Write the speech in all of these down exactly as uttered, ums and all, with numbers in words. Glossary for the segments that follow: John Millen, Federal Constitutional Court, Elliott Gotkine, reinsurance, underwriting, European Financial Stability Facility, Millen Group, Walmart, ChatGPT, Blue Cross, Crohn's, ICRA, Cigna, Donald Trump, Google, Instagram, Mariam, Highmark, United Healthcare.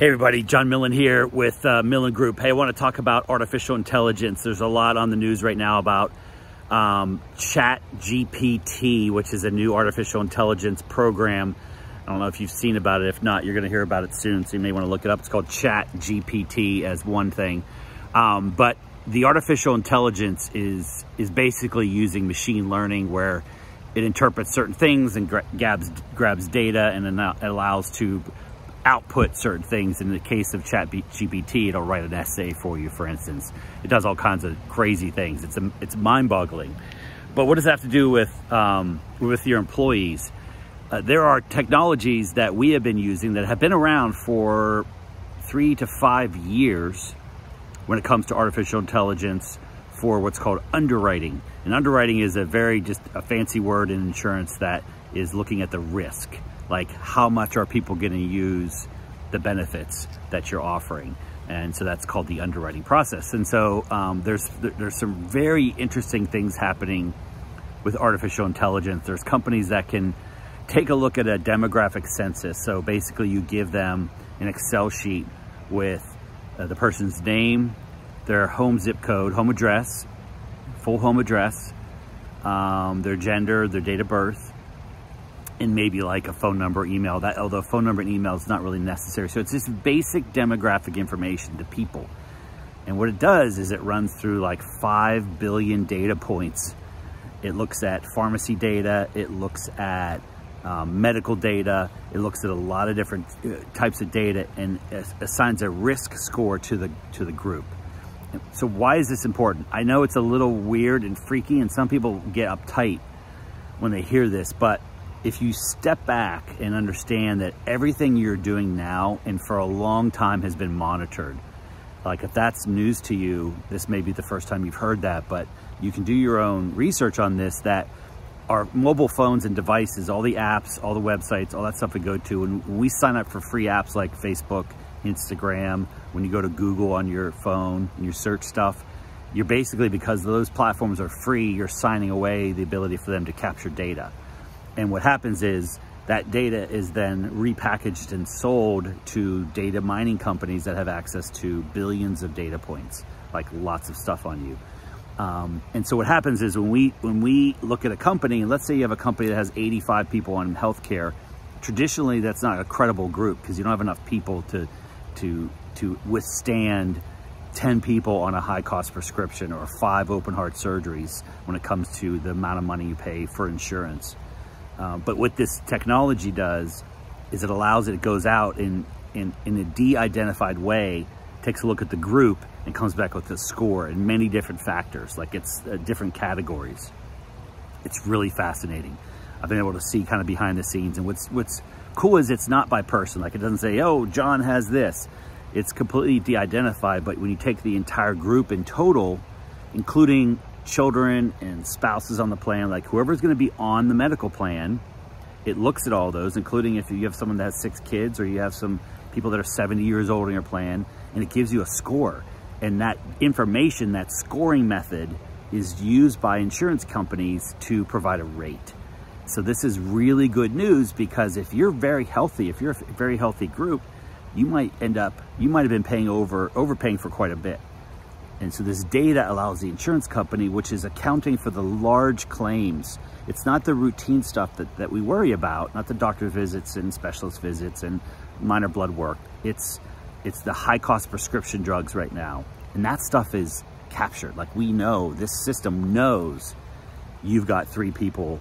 Hey everybody, John Millen here with uh, Millen Group. Hey, I want to talk about artificial intelligence. There's a lot on the news right now about um, ChatGPT, which is a new artificial intelligence program. I don't know if you've seen about it. If not, you're going to hear about it soon, so you may want to look it up. It's called ChatGPT as one thing. Um, but the artificial intelligence is, is basically using machine learning where it interprets certain things and grabs, grabs data and then allows to output certain things. In the case of ChatGPT, it'll write an essay for you, for instance. It does all kinds of crazy things. It's a, it's mind-boggling. But what does that have to do with um, with your employees? Uh, there are technologies that we have been using that have been around for three to five years when it comes to artificial intelligence for what's called underwriting. And underwriting is a very just a fancy word in insurance that is looking at the risk. Like, how much are people going to use the benefits that you're offering? And so that's called the underwriting process. And so um, there's there's some very interesting things happening with artificial intelligence. There's companies that can take a look at a demographic census. So basically you give them an Excel sheet with uh, the person's name, their home zip code, home address, full home address, um, their gender, their date of birth, and maybe like a phone number, email. That, although phone number and email is not really necessary. So it's just basic demographic information to people. And what it does is it runs through like five billion data points. It looks at pharmacy data. It looks at um, medical data. It looks at a lot of different types of data and assigns a risk score to the, to the group. So why is this important? I know it's a little weird and freaky and some people get uptight when they hear this, but if you step back and understand that everything you're doing now and for a long time has been monitored, like if that's news to you, this may be the first time you've heard that, but you can do your own research on this, that our mobile phones and devices, all the apps, all the websites, all that stuff we go to, and we sign up for free apps like Facebook, Instagram, when you go to Google on your phone and you search stuff, you're basically, because those platforms are free, you're signing away the ability for them to capture data. And what happens is that data is then repackaged and sold to data mining companies that have access to billions of data points, like lots of stuff on you. Um, and so what happens is when we, when we look at a company, and let's say you have a company that has eighty-five people on healthcare, traditionally that's not a credible group because you don't have enough people to, to, to withstand ten people on a high cost prescription or five open heart surgeries when it comes to the amount of money you pay for insurance. Uh, but what this technology does is it allows it, it goes out in, in, in a de-identified way, takes a look at the group and comes back with a score in many different factors, like it's uh, different categories. It's really fascinating. I've been able to see kind of behind the scenes, and what's, what's cool is it's not by person. Like it doesn't say, oh, John has this. It's completely de-identified, but when you take the entire group in total, including children and spouses on the plan, like whoever's going to be on the medical plan, it looks at all those, including if you have someone that has six kids or you have some people that are seventy years old in your plan, and it gives you a score. And that information, that scoring method, is used by insurance companies to provide a rate. So this is really good news, because if you're very healthy, if you're a very healthy group, you might end up, you might have been paying over, overpaying for quite a bit. And so this data allows the insurance company, which is accounting for the large claims. It's not the routine stuff that, that we worry about, not the doctor visits and specialist visits and minor blood work. It's, it's the high cost prescription drugs right now. And that stuff is captured. Like we know, this system knows you've got three people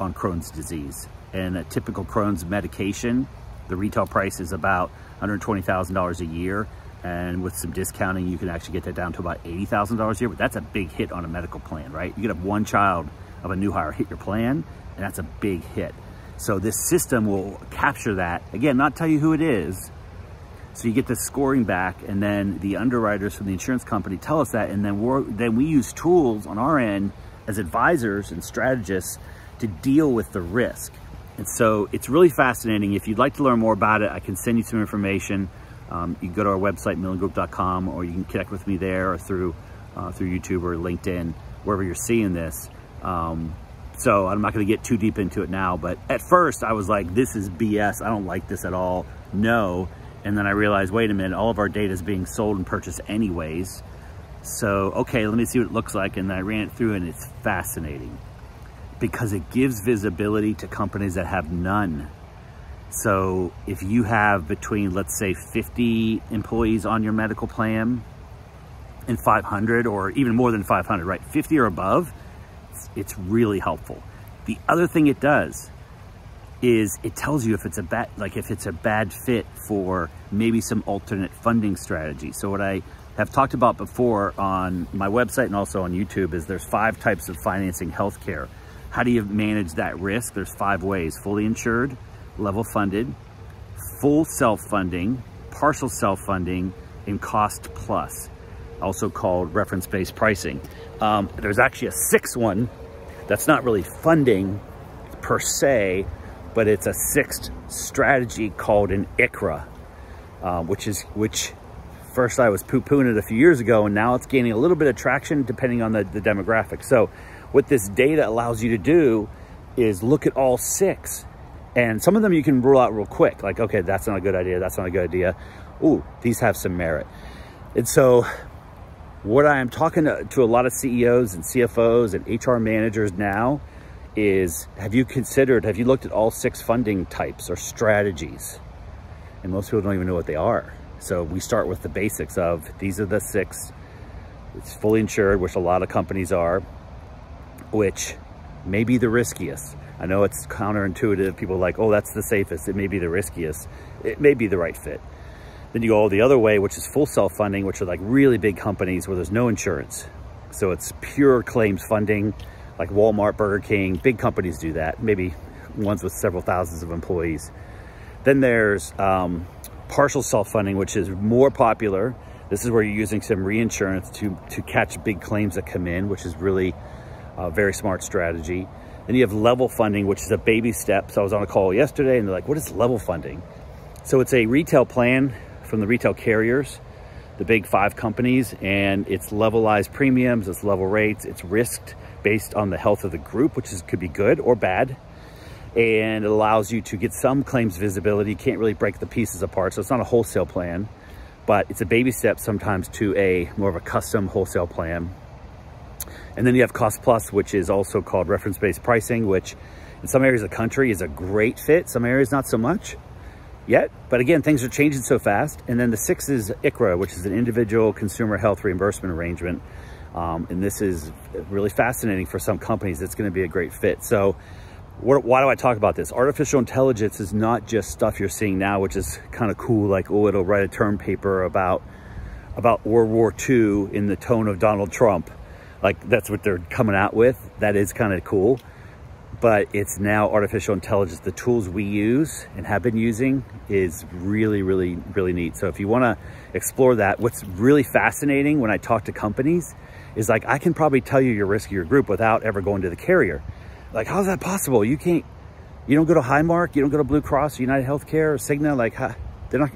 on Crohn's disease, and a typical Crohn's medication, the retail price is about one hundred twenty thousand dollars a year. And with some discounting, you can actually get that down to about eighty thousand dollars a year, but that's a big hit on a medical plan, right? You could have one child of a new hire hit your plan, and that's a big hit. So this system will capture that. Again, not tell you who it is. So you get the scoring back, and then the underwriters from the insurance company tell us that, and then, we're, then we use tools on our end as advisors and strategists to deal with the risk. And so it's really fascinating. If you'd like to learn more about it, I can send you some information. Um, you can go to our website, millen group dot com, or you can connect with me there or through uh, through YouTube or LinkedIn, wherever you're seeing this. Um, so I'm not going to get too deep into it now, but at first I was like, this is B S. I don't like this at all. No. And then I realized, wait a minute, all of our data is being sold and purchased anyways. So, okay, let me see what it looks like. And I ran it through, and it's fascinating because it gives visibility to companies that have none. So if you have between, let's say, fifty employees on your medical plan and five hundred, or even more than five hundred, right? fifty or above, it's, it's really helpful. The other thing it does is it tells you if it's a bad, like if it's a bad fit for maybe some alternate funding strategy. So what I have talked about before on my website and also on YouTube is there's five types of financing healthcare. How do you manage that risk? There's five ways: fully insured, level funded, full self-funding, partial self-funding, and cost plus, also called reference-based pricing. Um, there's actually a sixth one that's not really funding per se, but it's a sixth strategy called an I C R A, uh, which is, which first I was poo-pooing it a few years ago, and now it's gaining a little bit of traction depending on the, the demographic. So what this data allows you to do is look at all six, and some of them you can rule out real quick. Like, okay, that's not a good idea. That's not a good idea. Ooh, these have some merit. And so what I am talking to, to a lot of C E Os and C F Os and H R managers now is, have you considered, have you looked at all six funding types or strategies? And most people don't even know what they are. So we start with the basics of, these are the six. It's fully insured, which a lot of companies are, which may be the riskiest. I know it's counterintuitive. People are like, oh, that's the safest. It may be the riskiest. It may be the right fit. Then you go all the other way, which is full self-funding, which are like really big companies where there's no insurance. So it's pure claims funding, like Walmart, Burger King. Big companies do that, maybe ones with several thousands of employees. Then there's um, partial self-funding, which is more popular. This is where you're using some reinsurance to, to catch big claims that come in, which is really a very smart strategy. Then you have level funding, which is a baby step. So I was on a call yesterday, and they're like, what is level funding? So it's a retail plan from the retail carriers, the big five companies, and it's levelized premiums, it's level rates, it's risked based on the health of the group, which is, could be good or bad. And it allows you to get some claims visibility. You can't really break the pieces apart. So it's not a wholesale plan, but it's a baby step sometimes to a more of a custom wholesale plan. And then you have cost plus, which is also called reference-based pricing, which in some areas of the country is a great fit. Some areas not so much yet. But again, things are changing so fast. And then the sixth is I C R A, which is an individual consumer health reimbursement arrangement. Um, and this is really fascinating for some companies. It's going to be a great fit. So what, why do I talk about this? Artificial intelligence is not just stuff you're seeing now, which is kind of cool. Like, oh, it'll write a term paper about, about World War Two in the tone of Donald Trump. Like, that's what they're coming out with. That is kind of cool. But it's now artificial intelligence. The tools we use and have been using is really, really, really neat. So if you want to explore that, what's really fascinating when I talk to companies is, like, I can probably tell you your risk of your group without ever going to the carrier. Like, how's that possible? You can't, you don't go to Highmark, you don't go to Blue Cross, United Healthcare, or Cigna. Like, huh? They're not,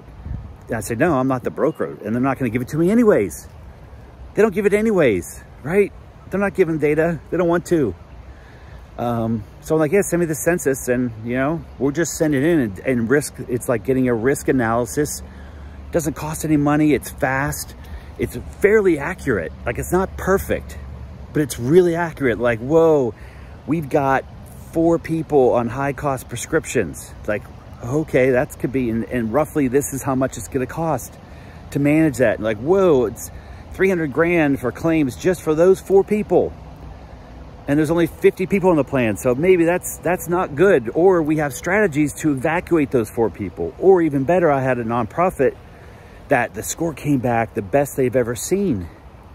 and I say, no, I'm not the broker, and they're not going to give it to me anyways. They don't give it anyways, right? They're not giving data. They don't want to. Um, so I'm like, yeah, send me the census, and, you know, we'll just send it in and, and risk. It's like getting a risk analysis. It doesn't cost any money. It's fast. It's fairly accurate. Like, it's not perfect, but it's really accurate. Like, whoa, we've got four people on high cost prescriptions. Like, okay, that's could be, and, and roughly this is how much it's going to cost to manage that. Like, whoa, it's three hundred grand for claims just for those four people. And there's only fifty people on the plan. So maybe that's, that's not good. Or we have strategies to evacuate those four people. Or even better, I had a nonprofit that the score came back the best they've ever seen.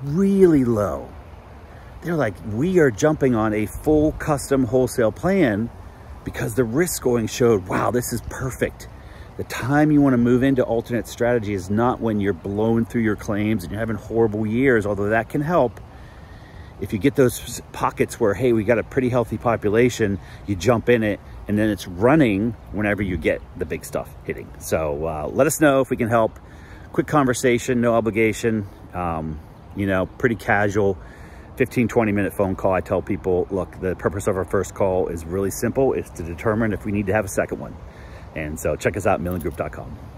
Really low. They're like, we are jumping on a full custom wholesale plan because the risk scoring showed, wow, this is perfect. The time you want to move into alternate strategy is not when you're blown through your claims and you're having horrible years, although that can help. If you get those pockets where, hey, we got a pretty healthy population, you jump in it, and then it's running whenever you get the big stuff hitting. So uh, let us know if we can help. Quick conversation, no obligation, um, you know, pretty casual, fifteen, twenty minute phone call. I tell people, look, the purpose of our first call is really simple. It's to determine if we need to have a second one. And so check us out, millen group dot com.